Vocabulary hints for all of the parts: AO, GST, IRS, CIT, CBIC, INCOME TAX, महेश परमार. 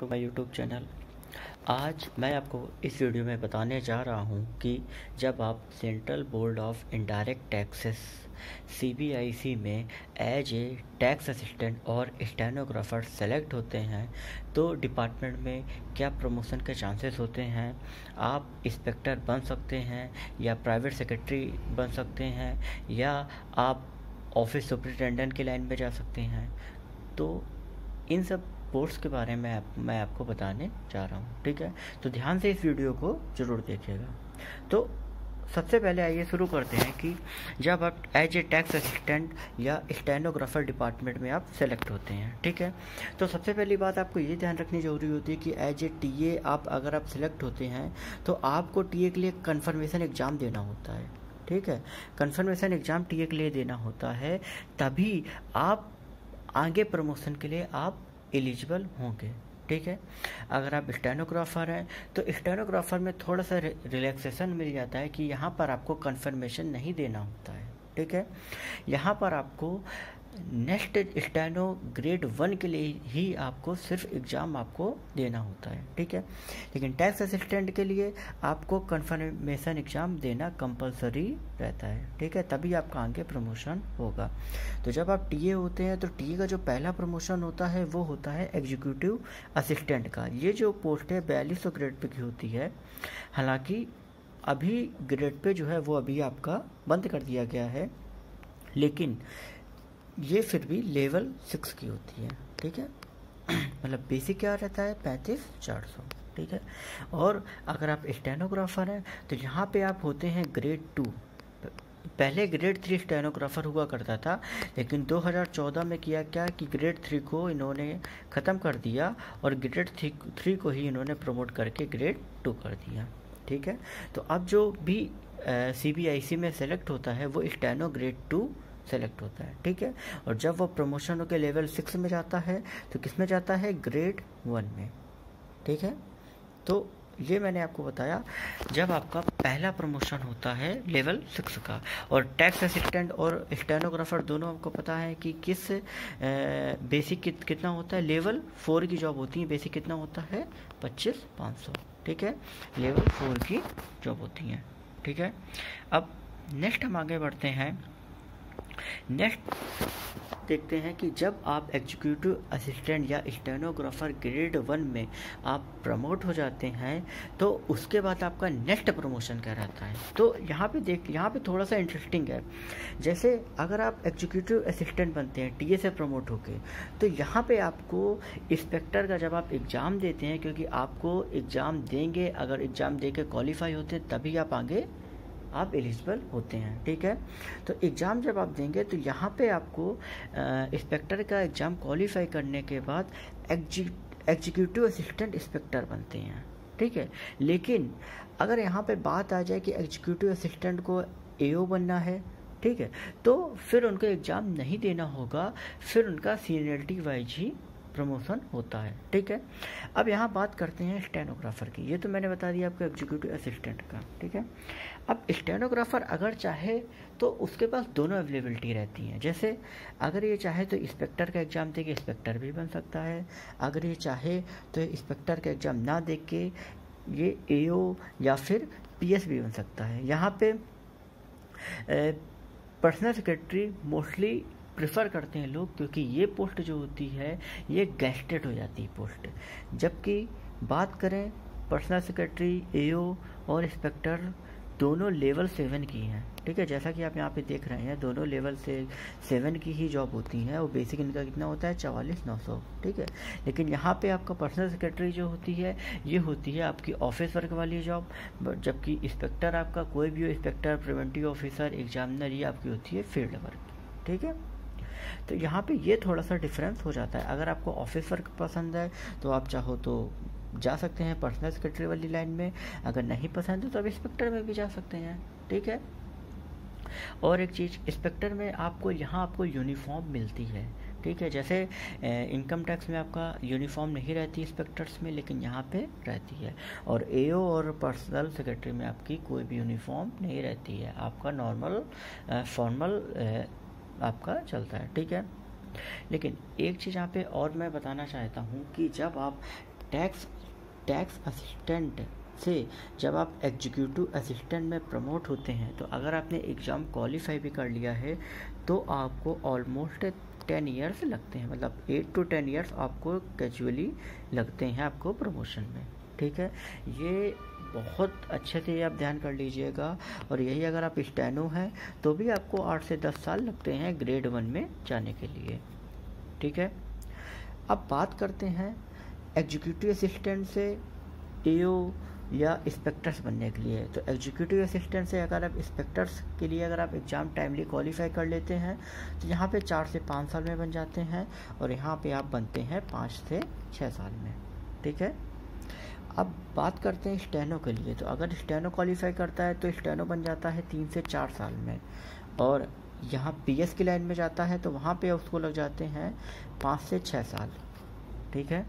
To my YouTube channel. आज मैं आपको इस वीडियो में बताने जा रहा हूं कि जब आप Central Board of Indirect Taxes CBIC में एज ए टैक्स असिस्टेंट और स्टेनोग्राफर सेलेक्ट होते हैं तो डिपार्टमेंट में क्या प्रमोशन के चांसेस होते हैं, आप इंस्पेक्टर बन सकते हैं या प्राइवेट सेक्रेटरी बन सकते हैं या आप ऑफिस सुपरिटेंडेंट की लाइन में जा सकते हैं। तो इन सब पोस्ट्स के बारे में मैं आपको बताने जा रहा हूँ, ठीक है। तो ध्यान से इस वीडियो को ज़रूर देखिएगा। तो सबसे पहले आइए शुरू करते हैं कि जब आप एज ए टैक्स असिस्टेंट या स्टेनोग्राफर डिपार्टमेंट में आप सेलेक्ट होते हैं, ठीक है। तो सबसे पहली बात आपको ये ध्यान रखनी जरूरी होती है कि एज ए टीए अगर आप सेलेक्ट होते हैं तो आपको टीए के लिए कन्फर्मेशन एग्ज़ाम देना होता है, ठीक है। कन्फर्मेशन एग्ज़ाम टीए के लिए देना होता है, तभी आप आगे प्रमोशन के लिए आप एलिजिबल होंगे, ठीक है। अगर आप स्टेनोग्राफर हैं तो स्टेनोग्राफर में थोड़ा सा रिलैक्सेशन मिल जाता है कि यहाँ पर आपको कन्फर्मेशन नहीं देना होता है, ठीक है। यहाँ पर आपको नेक्स्ट स्टेनो ग्रेड 1 के लिए ही आपको सिर्फ एग्ज़ाम आपको देना होता है, ठीक है। लेकिन टैक्स असिस्टेंट के लिए आपको कन्फर्मेशन एग्ज़ाम देना कंपलसरी रहता है, ठीक है, तभी आपका आगे प्रमोशन होगा। तो जब आप टीए होते हैं तो टीए का जो पहला प्रमोशन होता है वो होता है एग्जीक्यूटिव असिस्टेंट का। ये जो पोस्ट है 4200 ग्रेड पे की होती है, हालाँकि अभी ग्रेड पे जो है वो अभी आपका बंद कर दिया गया है, लेकिन ये फिर भी लेवल 6 की होती है, ठीक है। मतलब बेसिक क्या रहता है 35400, ठीक है। और अगर आप स्टेनोग्राफर हैं तो यहाँ पे आप होते हैं ग्रेड 2। पहले ग्रेड 3 स्टेनोग्राफर हुआ करता था, लेकिन 2014 में किया क्या कि ग्रेड 3 को इन्होंने ख़त्म कर दिया और ग्रेड 3 को ही इन्होंने प्रमोट करके ग्रेड 2 कर दिया, ठीक है। तो अब जो भी CBIC में सेलेक्ट होता है वो स्टेनो ग्रेड 2 सेलेक्ट होता है, ठीक है। और जब वो प्रमोशन होकर लेवल 6 में जाता है तो किस में जाता है ग्रेड 1 में, ठीक है। तो ये मैंने आपको बताया जब आपका पहला प्रमोशन होता है लेवल 6 का। और टैक्स असिस्टेंट और स्टेनोग्राफर दोनों आपको पता है कि किस बेसिक कितना होता है, लेवल 4 की जॉब होती है। बेसिक कितना होता है 25500, ठीक है, लेवल 4 की जॉब होती है, ठीक है। अब नेक्स्ट हम आगे बढ़ते हैं, नेक्स्ट देखते हैं कि जब आप एग्जीक्यूटिव असिस्टेंट या स्टेनोग्राफर ग्रेड 1 में आप प्रमोट हो जाते हैं तो उसके बाद आपका नेक्स्ट प्रमोशन क्या रहता है। तो यहाँ पे थोड़ा सा इंटरेस्टिंग है। जैसे अगर आप एग्जीक्यूटिव असिस्टेंट बनते हैं टीए से प्रमोट होके, तो यहाँ पे आपको इंस्पेक्टर का जब आप एग्ज़ाम देते हैं, क्योंकि आपको एग्ज़ाम देंगे, अगर एग्ज़ाम दे के क्वालिफाई होते हैं तभी आप आगे आप एलिजिबल होते हैं, ठीक है। तो एग्ज़ाम जब आप देंगे तो यहाँ पे आपको इंस्पेक्टर का एग्ज़ाम क्वालिफाई करने के बाद एग्जीक्यूटिव असिस्टेंट इंस्पेक्टर बनते हैं, ठीक है। लेकिन अगर यहाँ पे बात आ जाए कि एग्जीक्यूटिव असिस्टेंट को AO बनना है, ठीक है, तो फिर उनको एग्ज़ाम नहीं देना होगा, फिर उनका सीनियरिटी वाइज ही प्रमोशन होता है, ठीक है। अब यहाँ बात करते हैं स्टेनोग्राफर की। ये तो मैंने बता दिया आपको एग्जीक्यूटिव असिस्टेंट का, ठीक है। अब स्टेनोग्राफर अगर चाहे तो उसके पास दोनों अवेलेबिलिटी रहती हैं। जैसे अगर ये चाहे तो इंस्पेक्टर का एग्ज़ाम दे के इंस्पेक्टर भी बन सकता है, अगर ये चाहे तो इंस्पेक्टर का एग्ज़ाम ना दे के ये AO या फिर PS भी बन सकता है। यहाँ पे पर्सनल सेक्रेटरी मोस्टली प्रेफर करते हैं लोग, क्योंकि ये पोस्ट जो होती है ये गैस्टेड हो जाती है पोस्ट। जबकि बात करें पर्सनल सेक्रेटरी, AO और इंस्पेक्टर दोनों लेवल 7 की हैं, ठीक है। जैसा कि आप यहाँ पे देख रहे हैं दोनों लेवल 7 की ही जॉब होती हैं। और बेसिक इनका कितना होता है 44900, ठीक है। लेकिन यहाँ पे आपका पर्सनल सेक्रेटरी जो होती है ये होती है आपकी ऑफिस वर्क वाली जॉब, जबकि इंस्पेक्टर आपका कोई भी हो, इंस्पेक्टर, प्रिवेंटिव ऑफिसर, एग्जामिनर, ये आपकी होती है फील्ड वर्क, ठीक है। तो यहाँ पे ये थोड़ा सा डिफरेंस हो जाता है। अगर आपको ऑफिस वर्क पसंद है तो आप चाहो तो जा सकते हैं पर्सनल सेक्रेटरी वाली लाइन में, अगर नहीं पसंद है तो आप इंस्पेक्टर में भी जा सकते हैं, ठीक है। और एक चीज़, इंस्पेक्टर में आपको यहाँ आपको यूनिफॉर्म मिलती है, ठीक है। जैसे इनकम टैक्स में आपका यूनिफॉर्म नहीं रहती इंस्पेक्टर्स में, लेकिन यहाँ पे रहती है। और AO और पर्सनल सेक्रेटरी में आपकी कोई भी यूनिफॉर्म नहीं रहती है, आपका नॉर्मल फॉर्मल आपका चलता है, ठीक है। लेकिन एक चीज़ यहाँ पे और मैं बताना चाहता हूँ कि जब आप टैक्स असिस्टेंट से जब आप एग्जीक्यूटिव असिस्टेंट में प्रमोट होते हैं, तो अगर आपने एग्ज़ाम क्वालिफाई भी कर लिया है तो आपको ऑलमोस्ट 10 इयर्स लगते हैं, मतलब 8 to 10 इयर्स आपको कैजुअली लगते हैं आपको प्रमोशन में। ठीक है, ये बहुत अच्छे से आप ध्यान कर लीजिएगा। और यही अगर आप स्टेनो हैं तो भी आपको 8 से 10 साल लगते हैं ग्रेड 1 में जाने के लिए। ठीक है, अब बात करते हैं एग्जीक्यूटिव असिस्टेंट से एओ या इंस्पेक्टर्स बनने के लिए। तो एग्जीक्यूटिव असिस्टेंट से अगर आप इंस्पेक्टर्स के लिए अगर आप एग्ज़ाम टाइमली क्वालिफाई कर लेते हैं तो यहाँ पे 4 से 5 साल में बन जाते हैं, और यहाँ पे आप बनते हैं 5 से 6 साल में। ठीक है, अब बात करते हैं स्टेनो के लिए। तो अगर स्टेनो क्वालिफाई करता है तो स्टेनो बन जाता है 3 से 4 साल में, और यहाँ पीएस की लाइन में जाता है तो वहाँ पे उसको लग जाते हैं 5 से 6 साल। ठीक है,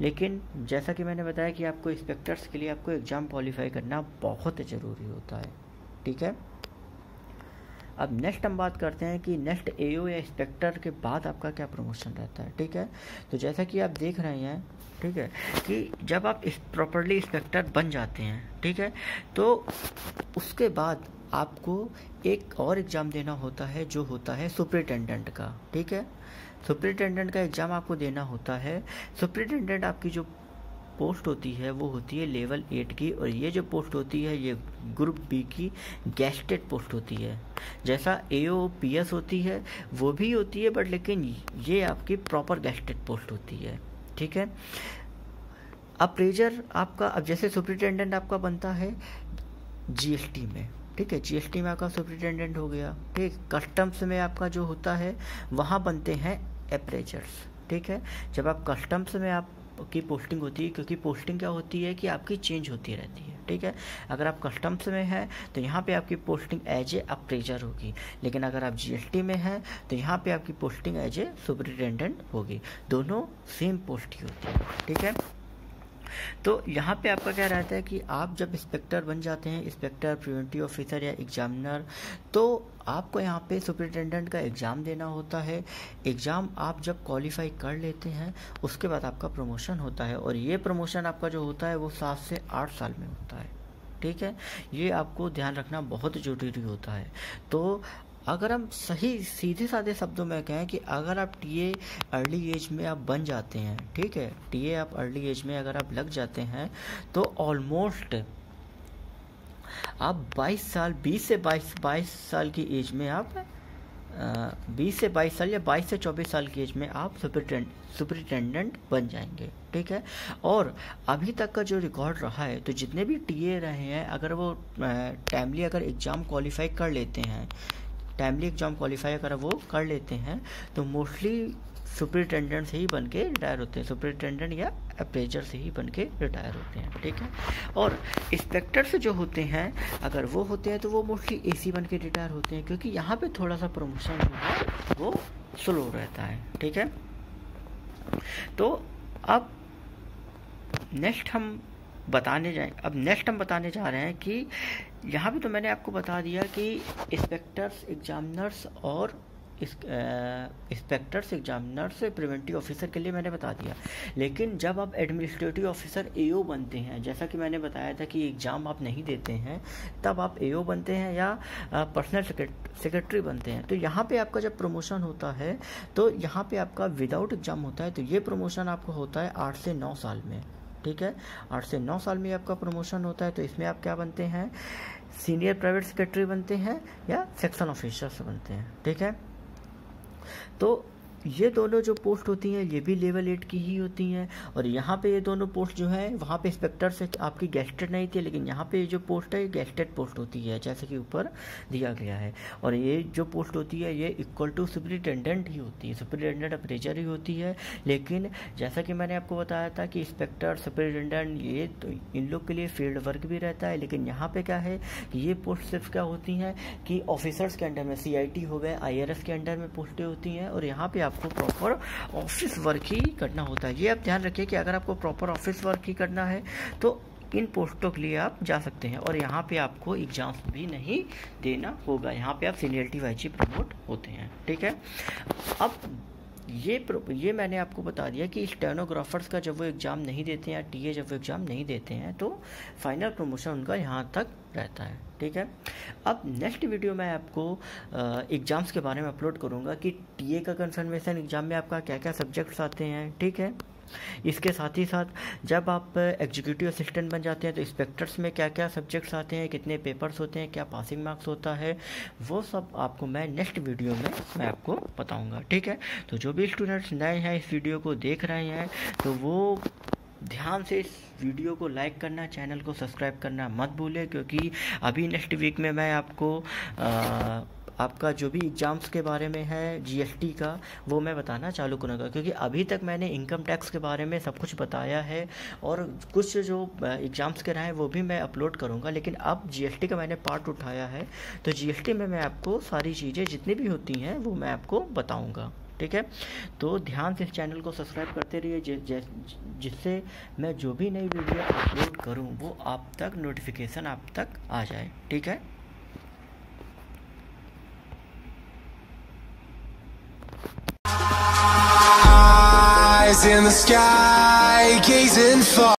लेकिन जैसा कि मैंने बताया कि आपको इंस्पेक्टर्स के लिए आपको एग्ज़ाम क्वालिफाई करना बहुत ज़रूरी होता है। ठीक है, अब नेक्स्ट हम बात करते हैं कि नेक्स्ट एओ या इंस्पेक्टर के बाद आपका क्या प्रमोशन रहता है। ठीक है, तो जैसा कि आप देख रहे हैं, ठीक है, कि जब आप प्रॉपर्ली इंस्पेक्टर बन जाते हैं, ठीक है, तो उसके बाद आपको एक और एग्ज़ाम देना होता है जो होता है सुपरिटेंडेंट का। ठीक है, सुपरिटेंडेंट का एग्ज़ाम आपको देना होता है। सुपरिटेंडेंट आपकी जो पोस्ट होती है वो होती है लेवल 8 की, और ये जो पोस्ट होती है ये ग्रुप B की गैस्टेड पोस्ट होती है। जैसा AO PS होती है वो भी होती है, बट लेकिन ये आपकी प्रॉपर गैस्टेड पोस्ट होती है। ठीक है, अप्रेजर आपका, अब जैसे सुपरिटेंडेंट आपका बनता है GST में, ठीक है, GST में आपका सुपरिटेंडेंट हो गया। ठीक, कस्टम्स में आपका जो होता है वहाँ बनते हैं अप्रेजर्स। ठीक है, जब आप कस्टम्स में आप की पोस्टिंग होती है, क्योंकि पोस्टिंग क्या होती है कि आपकी चेंज होती रहती है। ठीक है, अगर आप कस्टम्स में हैं तो यहाँ पे आपकी पोस्टिंग एज ए अप्रेजर होगी, लेकिन अगर आप GST में हैं तो यहाँ पे आपकी पोस्टिंग एज ए सुपरिटेंडेंट होगी। दोनों सेम पोस्ट ही होती है। ठीक है, तो यहाँ पे आपका क्या रहता है कि आप जब इंस्पेक्टर बन जाते हैं, इंस्पेक्टर, प्रिवेंटिव ऑफिसर या एग्जामिनर, तो आपको यहाँ पे सुपरिटेंडेंट का एग्ज़ाम देना होता है। एग्ज़ाम आप जब क्वालिफाई कर लेते हैं उसके बाद आपका प्रमोशन होता है, और ये प्रमोशन आपका जो होता है वो 7 से 8 साल में होता है। ठीक है, ये आपको ध्यान रखना बहुत ज़रूरी होता है। तो अगर हम सही सीधे साधे शब्दों में कहें कि अगर आप टीए अर्ली एज में आप बन जाते हैं, ठीक है, टीए आप अर्ली एज में अगर आप लग जाते हैं तो ऑलमोस्ट आप 20 से 22 साल की एज में आप 20 से 22 साल या 22 से 24 साल की एज में आप सुपरिटेंडेंट बन जाएंगे। ठीक है, और अभी तक का जो रिकॉर्ड रहा है तो जितने भी टीए रहे हैं अगर वो टाइमली अगर एग्ज़ाम क्वालिफाई कर लेते हैं, टाइमली एग्ज़ाम क्वालिफाई अगर वो कर लेते हैं तो मोस्टली सुपरिटेंडेंट से ही बन के रिटायर होते हैं, सुपरिटेंडेंट या अप्रेजर से ही बन के रिटायर होते हैं। ठीक है, और इंस्पेक्टर्स जो होते हैं अगर वो होते हैं तो वो मोस्टली AC बन के रिटायर होते हैं, क्योंकि यहाँ पे थोड़ा सा प्रमोशन जो है वो स्लो रहता है। ठीक है, तो अब नेक्स्ट हम बताने जा रहे हैं कि यहाँ पे तो मैंने आपको बता दिया कि इंस्पेक्टर्स, एग्जामिनर्स और इंस्पेक्टर्स, एग्जामिनर्स, प्रिवेंटिव ऑफिसर के लिए मैंने बता दिया। लेकिन जब आप एडमिनिस्ट्रेटिव ऑफिसर AO बनते हैं, जैसा कि मैंने बताया था कि एग्ज़ाम आप नहीं देते हैं तब आप AO बनते हैं या पर्सनल सेक्रेटरी बनते हैं, तो यहाँ पे आपका जब प्रमोशन होता है तो यहाँ पे आपका विदाउट एग्ज़ाम होता है, तो ये प्रमोशन आपको होता है 8 से 9 साल में। ठीक है, 8 से 9 साल में आपका प्रमोशन होता है, तो इसमें आप क्या बनते हैं, सीनियर प्राइवेट सेक्रेटरी बनते हैं या सेक्शन ऑफिसर्स बनते हैं। ठीक है, तो ये दोनों जो पोस्ट होती हैं ये भी लेवल 8 की ही होती हैं, और यहाँ पे ये दोनों पोस्ट जो है वहाँ पे इंस्पेक्टर से आपकी गैस्टेड नहीं थी, लेकिन यहाँ पे जो पोस्ट है ये गैस्टेड पोस्ट होती है जैसे कि ऊपर दिया गया है, और ये जो पोस्ट होती है ये इक्वल टू सुपरिटेंडेंट ही होती है, सुपरिटेंडेंट अप्रेजर ही होती है। लेकिन जैसा कि मैंने आपको बताया था कि इंस्पेक्टर, सुपरिटेंडेंट, ये तो इन लोग के लिए फील्ड वर्क भी रहता है, लेकिन यहाँ पर क्या है कि ये पोस्ट सिर्फ क्या होती हैं कि ऑफिसर्स के अंडर में, CIT हो गए, IRS के अंडर में पोस्टें होती हैं, और यहाँ पर आपको प्रॉपर ऑफिस वर्क ही करना होता है। ये आप ध्यान रखिए कि अगर आपको प्रॉपर ऑफिस वर्क ही करना है तो इन पोस्टों के लिए आप जा सकते हैं, और यहाँ पे आपको एग्जाम्स भी नहीं देना होगा, यहाँ पे आप सीनियरिटी वाइज ही प्रमोट होते हैं। ठीक है, अब ये मैंने आपको बता दिया कि स्टेनोग्राफर्स का जब वो एग्ज़ाम नहीं देते हैं या टीए जब वो एग्ज़ाम नहीं देते हैं तो फाइनल प्रमोशन उनका यहाँ तक रहता है। ठीक है, अब नेक्स्ट वीडियो मैं आपको एग्ज़ाम्स के बारे में अपलोड करूँगा कि टीए का कंफर्मेशन एग्ज़ाम में आपका क्या क्या सब्जेक्ट्स आते हैं। ठीक है, इसके साथ ही साथ जब आप एग्जीक्यूटिव असिस्टेंट बन जाते हैं तो इंस्पेक्टर्स में क्या क्या सब्जेक्ट्स आते हैं, कितने पेपर्स होते हैं, क्या पासिंग मार्क्स होता है, वो सब आपको मैं नेक्स्ट वीडियो में मैं आपको बताऊंगा। ठीक है, तो जो भी स्टूडेंट्स नए हैं इस वीडियो को देख रहे हैं तो वो ध्यान से इस वीडियो को लाइक करना, चैनल को सब्सक्राइब करना मत भूलें, क्योंकि अभी नेक्स्ट वीक में मैं आपको आपका जो भी एग्ज़ाम्स के बारे में है जीएसटी का वो मैं बताना चालू करूँगा, क्योंकि अभी तक मैंने इनकम टैक्स के बारे में सब कुछ बताया है और कुछ जो एग्ज़ाम्स के रहे हैं वो भी मैं अपलोड करूँगा, लेकिन अब जीएसटी का मैंने पार्ट उठाया है तो जीएसटी में मैं आपको सारी चीज़ें जितनी भी होती हैं वो मैं आपको बताऊँगा। ठीक है, तो ध्यान से इस चैनल को सब्सक्राइब करते रहिए जिससे मैं जो भी नई वीडियो अपलोड करूँ वो आप तक नोटिफिकेशन आप तक आ जाए। ठीक है। In the sky, gazing far.